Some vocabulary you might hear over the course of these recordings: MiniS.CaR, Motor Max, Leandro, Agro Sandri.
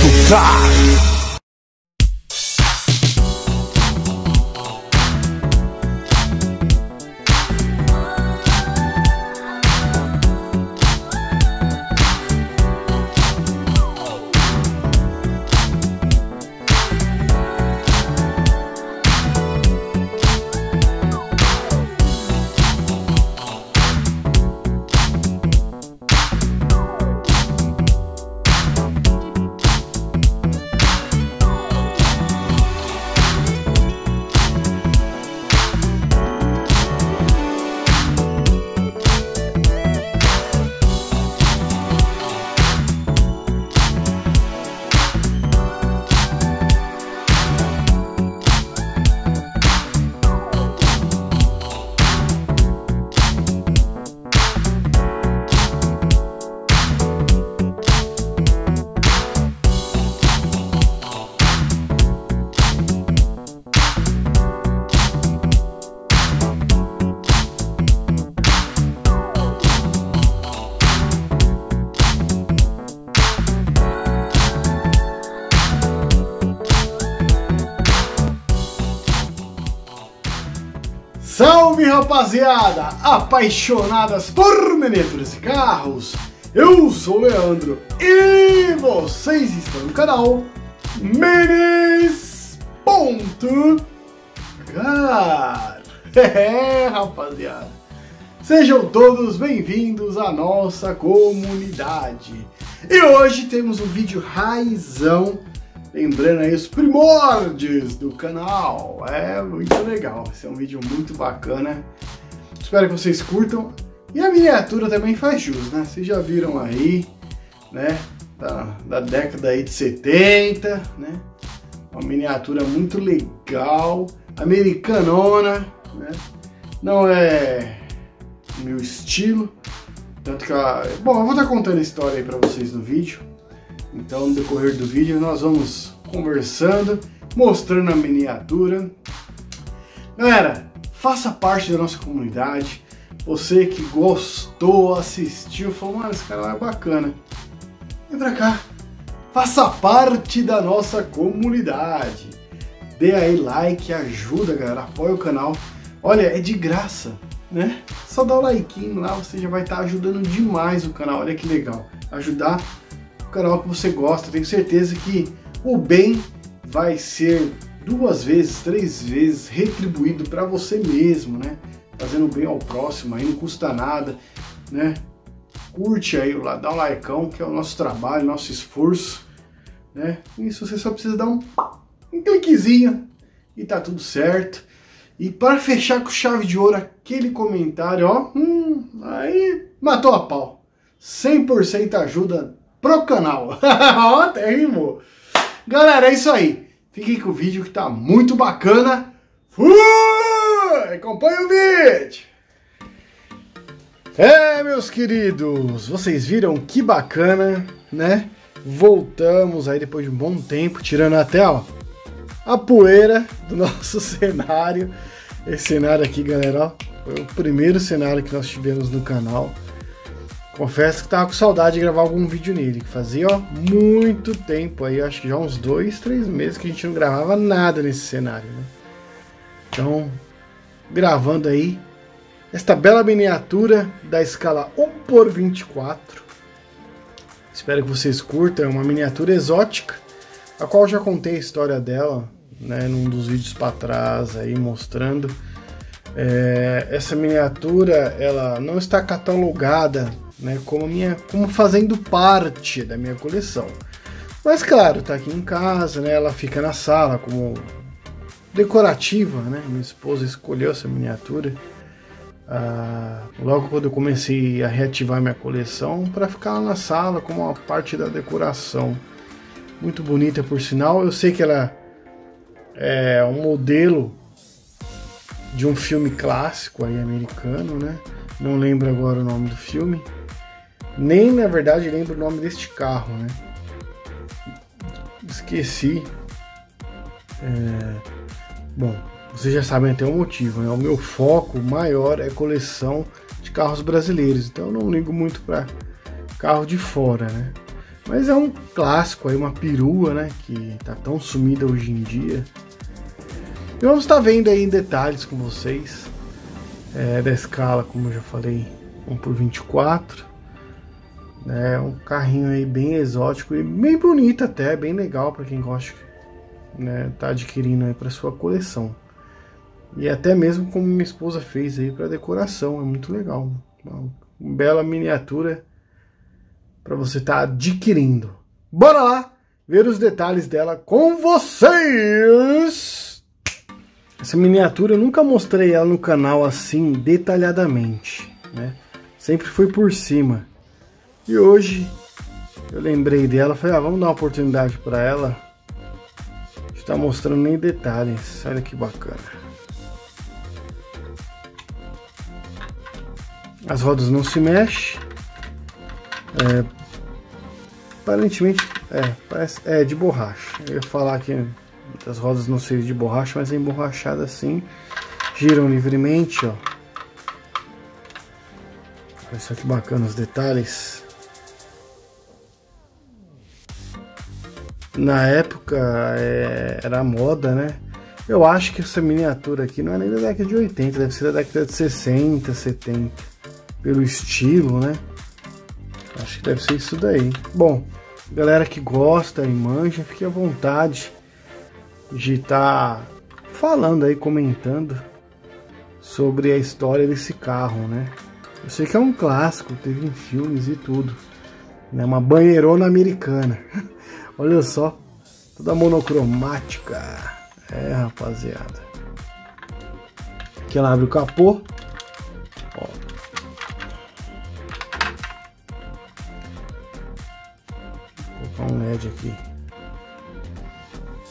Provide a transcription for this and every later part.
MiniS.CaR. Salve, rapaziada, apaixonadas por miniaturas e carros, eu sou o Leandro e vocês estão no canal MiniS.CaR. Rapaziada, sejam todos bem-vindos à nossa comunidade. E hoje temos um vídeo raizão, lembrando aí os primórdios do canal. É muito legal, esse é um vídeo muito bacana. Espero que vocês curtam. E a miniatura também faz jus, né? Vocês já viram aí, né? Da década aí de 70, né? Uma miniatura muito legal, americanona, né? Não é meu estilo. Tanto que ela... Bom, eu vou estar contando a história aí pra vocês no vídeo. Então, no decorrer do vídeo, nós vamos conversando, mostrando a miniatura. Galera, faça parte da nossa comunidade. Você que gostou, assistiu, falou, mano, esse canal é bacana. Vem pra cá. Faça parte da nossa comunidade. Dê aí like, ajuda, galera. Apoia o canal. Olha, é de graça, né? Só dá o likeinho lá, você já vai estar ajudando demais o canal. Olha que legal. Ajudar canal que você gosta, tenho certeza que o bem vai ser 2 vezes, 3 vezes retribuído para você mesmo, né? Fazendo bem ao próximo, aí não custa nada, né? Curte aí, dá um likeão, que é o nosso trabalho, nosso esforço, né? Isso você só precisa dar um cliquezinho e tá tudo certo. E para fechar com chave de ouro, aquele comentário, ó, aí matou a pau. 100% ajuda pro canal. Até rimou. Galera, é isso aí. Fiquem com o vídeo que tá muito bacana. Fui! Acompanha o vídeo. É, meus queridos, vocês viram que bacana, né? Voltamos aí depois de um bom tempo, tirando até, ó, a poeira do nosso cenário. Esse cenário aqui, galera, ó, foi o primeiro cenário que nós tivemos no canal. Confesso que tava com saudade de gravar algum vídeo nele, que fazia, ó, muito tempo aí, acho que já uns 2, 3 meses que a gente não gravava nada nesse cenário, né? Então, gravando aí esta bela miniatura da escala 1x24. Espero que vocês curtam, é uma miniatura exótica, a qual eu já contei a história dela, né, num dos vídeos para trás aí, mostrando. Essa miniatura, ela não está catalogada, né, como fazendo parte da minha coleção, mas claro, tá aqui em casa, né, ela fica na sala como decorativa, né, minha esposa escolheu essa miniatura logo quando eu comecei a reativar minha coleção, para ficar na sala como uma parte da decoração. Muito bonita, por sinal. Eu sei que ela é um modelo de um filme clássico aí americano, né? Não lembro agora o nome do filme, nem na verdade lembro o nome deste carro, né? Esqueci. Bom, vocês já sabem até o motivo, né? O meu foco maior é coleção de carros brasileiros, então eu não ligo muito para carro de fora, né? Mas é um clássico aí, uma perua, né, que tá tão sumida hoje em dia. E vamos estar vendo aí em detalhes com vocês da escala, como eu já falei, 1/24. É um carrinho aí bem exótico e bem bonito até, bem legal para quem gosta, né, tá adquirindo aí para sua coleção. E até mesmo como minha esposa fez aí para decoração, é muito legal. Uma bela miniatura para você estar adquirindo. Bora lá ver os detalhes dela com vocês! Essa miniatura eu nunca mostrei ela no canal assim detalhadamente, né? Sempre foi por cima. E hoje eu lembrei dela, falei, vamos dar uma oportunidade para ela. A gente tá mostrando nem detalhes, olha que bacana. As rodas não se mexem. Aparentemente parece, de borracha. Eu ia falar que as rodas não seriam de borracha, mas é emborrachada assim. Giram livremente, ó. Olha só que bacana os detalhes. Na época era moda, né? Eu acho que essa miniatura aqui não é nem da década de 80, deve ser da década de 60, 70. Pelo estilo, né? Acho que deve ser isso daí. Bom, galera que gosta e manja, fique à vontade de estar falando aí, comentando sobre a história desse carro, né? Eu sei que é um clássico, teve em filmes e tudo. É uma banheirona americana. Olha só, toda monocromática. É, rapaziada. Aqui ela abre o capô. Ó. Vou colocar um LED aqui.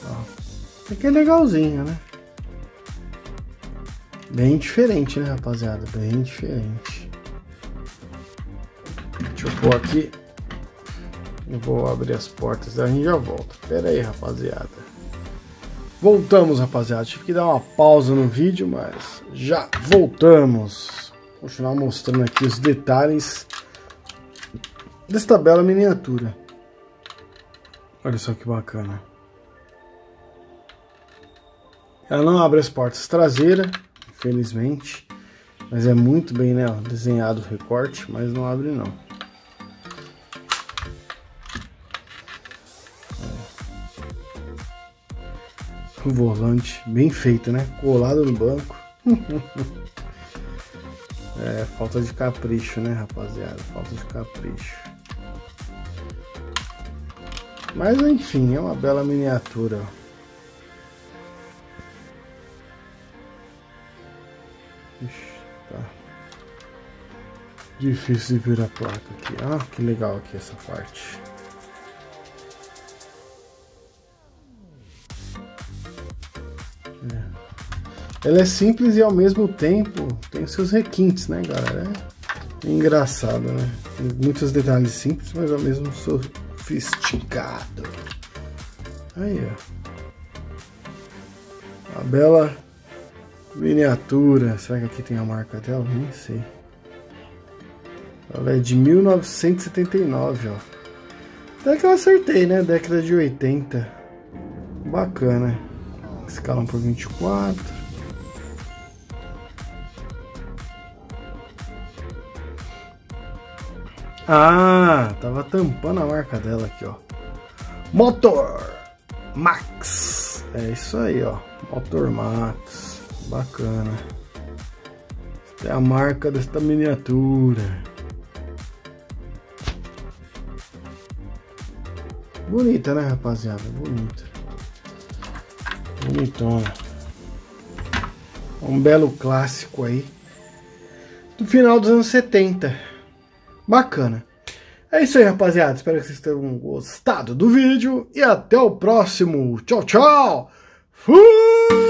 Ó. Aqui é legalzinha, né? Bem diferente, né, rapaziada? Bem diferente. Deixa eu pôr aqui. Eu vou abrir as portas, daí a gente já volta. Pera aí, rapaziada. Voltamos, rapaziada. Tive que dar uma pausa no vídeo, mas já voltamos. Vou continuar mostrando aqui os detalhes desta bela miniatura. Olha só que bacana. Ela não abre as portas traseiras, infelizmente. Mas é muito bem, né, desenhado o recorte, mas não abre não. O volante bem feito, né? Colado no banco. Falta de capricho, né, rapaziada? Falta de capricho. Mas enfim, é uma bela miniatura. Ixi, tá difícil de ver a placa aqui. Ah, que legal aqui essa parte. Ela é simples e ao mesmo tempo tem seus requintes, né, galera? É engraçado, né? Tem muitos detalhes simples, mas ao mesmo sofisticado. Aí, ó. A bela miniatura. Será que aqui tem a marca dela? Nem sei. Ela é de 1979, ó. Até que eu acertei, né? Década de 80. Bacana. Escala 1/24. Ah, tava tampando a marca dela aqui, ó. Motor Max. É isso aí, ó. Motor Max. Bacana. Essa é a marca desta miniatura. Bonita, né, rapaziada? Bonita. Bonitona. Um belo clássico aí. Do final dos anos 70. Bacana. É isso aí, rapaziada. Espero que vocês tenham gostado do vídeo. E até o próximo. Tchau, tchau. Fui!